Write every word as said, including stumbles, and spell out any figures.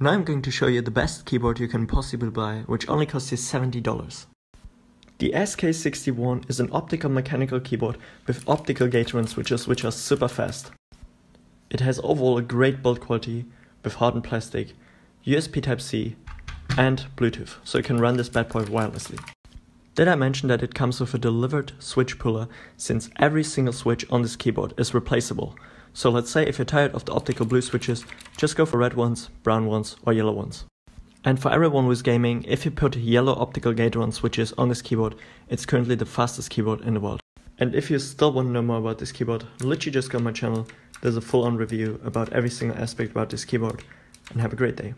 Now I'm going to show you the best keyboard you can possibly buy, which only costs you seventy dollars. The S K sixty-one is an optical mechanical keyboard with optical Gateron switches which are super fast. It has overall a great build quality with hardened plastic, U S B Type-C and Bluetooth, so you can run this bad boy wirelessly. Did I mention that it comes with a delivered switch puller, since every single switch on this keyboard is replaceable. So let's say if you're tired of the optical blue switches, just go for red ones, brown ones or yellow ones. And for everyone who's gaming, if you put yellow optical Gateron switches on this keyboard, it's currently the fastest keyboard in the world. And if you still want to know more about this keyboard, literally just go on my channel, there's a full-on review about every single aspect about this keyboard, and have a great day.